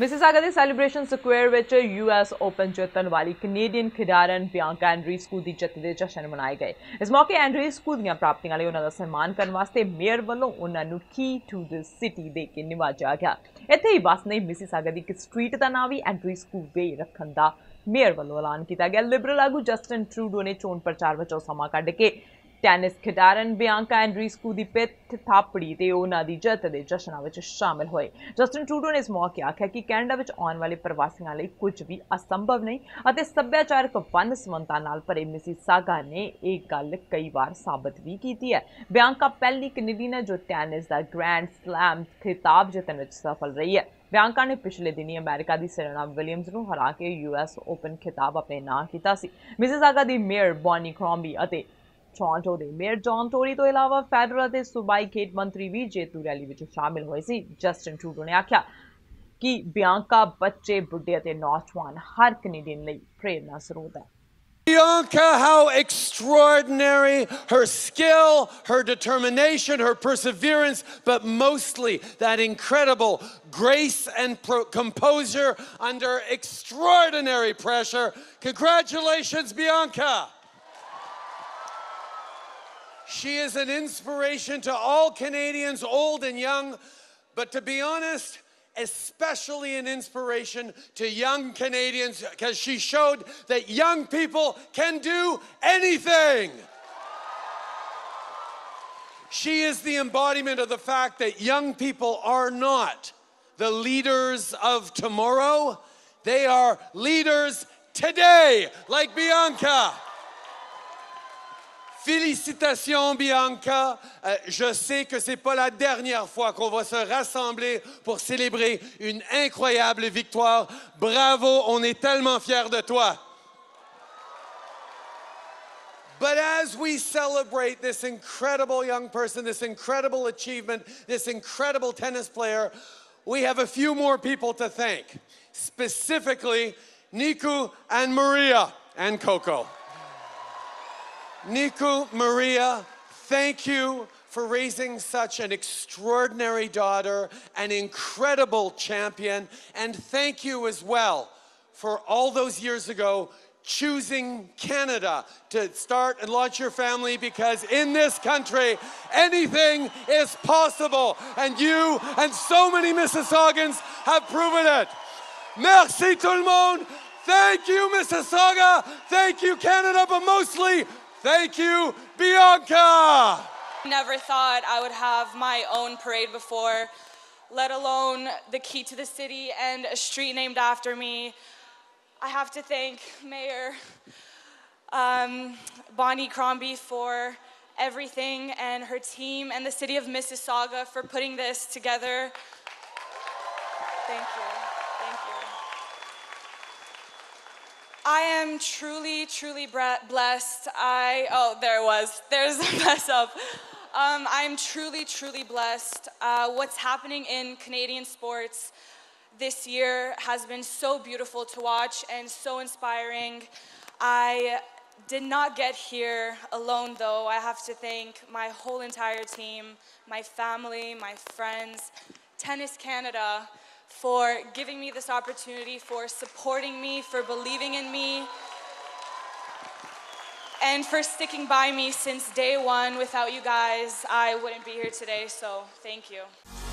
Mississauga ਦੇ celebration square ਵਿੱਚ US Open ਜਿੱਤਣ ਵਾਲੀ ਕੈਨੇਡੀਅਨ ਖਿਡਾਰਨ ਬਿਆਂਕਾ ਐਂਡਰੀਸਕੂ ਦੀ ਜਿੱਤ ਦੇ ਜਸ਼ਨ ਮਨਾਏ ਗਏ। ਇਸ ਮੌਕੇ ਐਂਡਰੀਸਕੂ ਦੀਆਂ ਪ੍ਰਾਪਤੀਆਂ ਲਈ ਉਹਨਾਂ ਦਾ ਸਨਮਾਨ ਕਰਨ ਵਾਸਤੇ ਮੇਅਰ ਵੱਲੋਂ ਉਹਨਾਂ ਨੂੰ ਕੀ ਟੂ ਦ ਸਿਟੀ ਦੇ ਕੇ ਨਿਵਾਜਿਆ ਗਿਆ। ਇੱਥੇ ਹੀ ਬਸ ਨਹੀਂ, ਮਿਸੀਸਾਗਾ ਦੀ ਇੱਕ ਸਟਰੀਟ ਦਾ ਨਾਂ ਵੀ ਐਂਡਰੀਸਕੂ ਵੇ ਰੱਖਣ ਦਾ ਮੇਅਰ ਵੱਲੋਂ ਐਲਾਨ ਕੀਤਾ ਗਿਆ। ਲਿਬਰਲ ਆਗੂ ਜਸਟਨ ਟਰੂਡੋ ਨੇ ਚੋਣ ਪ੍ਰਚਾਰ ਵਿੱਚੋਂ ਸਮਾਂ ਕੱਢ ਕੇ ਟੈਨਿਸ ਖਿਡਾਰਨ ਬਿਆਂਕਾ ਐਂਡਰੀਸਕੂ ਦੀ ਪਿੱਠ ਥਾਪੜੀ ਤੇ ਉਹਨਾਂ ਦੀ ਜਿੱਤ ਦੇ ਜਸ਼ਨਾਂ ਵਿੱਚ ਸ਼ਾਮਲ ਹੋਏ। ਜਸਟਨ ਟਰੂਡੋ ਨੇ ਇਸ ਮੌਕੇ ਆਖਿਆ ਕਿ ਕੈਨੇਡਾ ਵਿੱਚ ਆਉਣ ਵਾਲੇ ਪ੍ਰਵਾਸੀਆਂ ਲਈ ਕੁਝ ਵੀ ਅਸੰਭਵ ਨਹੀਂ ਅਤੇ ਸੱਭਿਆਚਾਰਕ ਵੰਨ ਸੁਵੰਨਤਾ ਨਾਲ ਭਰੇ ਮਿਸੀਸਾਗਾ ਨੇ ਇਹ ਗੱਲ ਕਈ ਵਾਰ ਸਾਬਤ ਵੀ ਕੀਤੀ ਹੈ। ਬਿਆਂਕਾ ਪਹਿਲੀ ਕੈਨੇਡੀਅਨ ਹੈ ਜੋ ਟੈਨਿਸ ਦਾ ਗ੍ਰੈਂਡ ਸਲੈਮ ਖਿਤਾਬ ਜਿੱਤਣ ਵਿੱਚ ਸਫਲ ਰਹੀ ਹੈ। ਬਿਆਂਕਾ ਨੇ ਪਿਛਲੇ ਦਿਨੀ ਅਮਰੀਕਾ ਦੀ ਸੇਰੇਨਾ ਵਿਲੀਅਮਸ ਨੂੰ ਹਰਾ ਕੇ US ਓਪਨ ਖਿਤਾਬ ਆਪਣੇ ਨਾਂ ਕੀਤਾ ਸੀ। ਮਿਸੀਸਾਗਾ ਦੀ ਮੇਅਰ ਬੋਨੀ ਕ੍ਰੋਮਬੀ ਅਤੇ ਟੋਰਾਂਟੋ ਦੇ ਮੇਅਰ ਜੌਨ ਟੋਰੀ ਤੋਂ ਇਲਾਵਾ ਫੈਡਰਲ ਅਤੇ ਸੂਬਾਈ ਖੇਡ ਮੰਤਰੀ ਵੀ ਜੇਤੂ ਰੈਲੀ ਵਿੱਚ ਸ਼ਾਮਿਲ ਹੋਏ ਸੀ। ਜਸਟਨ ਟਰੂਡੋ ਨੇ ਆਖਿਆ ਕਿ ਬਿਆਂਕਾ ਬੱਚੇ, ਬੁੱਢੇ ਅਤੇ ਨੌਜਵਾਨ ਹਰ ਕੈਨੇਡੀਅਨ ਲਈ ਪ੍ਰੇਰਨਾ ਸਰੋਤ ਹੈ। Bianca, how extraordinary, her skill, her determination, her perseverance, but mostly that incredible grace and composure under extraordinary pressure. Congratulations, Bianca! She is an inspiration to all Canadians, old and young, but to be honest, especially an inspiration to young Canadians, because she showed that young people can do anything. She is the embodiment of the fact that young people are not the leaders of tomorrow. They are leaders today, like Bianca. Félicitations, Bianca. Je sais que ce n'est pas la dernière fois qu'on va se rassembler pour célébrer une incroyable victoire. Bravo, on est tellement fiers de toi. But as we celebrate this incredible young person, this incredible achievement, this incredible tennis player, we have a few more people to thank. Specifically, Nico and Maria and Coco. Nico, Maria, thank you for raising such an extraordinary daughter, an incredible champion, and thank you as well for all those years ago choosing Canada to start and launch your family, because in this country, anything is possible, and you and so many Mississaugans have proven it. Merci tout le monde. Thank you, Mississauga. Thank you, Canada, but mostly, thank you, Bianca! Never thought I would have my own parade before, let alone the key to the city and a street named after me. I have to thank Mayor Bonnie Crombie for everything, and her team and the city of Mississauga for putting this together. Thank you. Thank you. I am truly, truly blessed. There's a mess up. I'm truly, truly blessed. What's happening in Canadian sports this year has been so beautiful to watch and so inspiring. I did not get here alone, though. I have to thank my whole entire team, my family, my friends, Tennis Canada, for giving me this opportunity, for supporting me, for believing in me, and for sticking by me since day one. Without you guys, I wouldn't be here today, so thank you.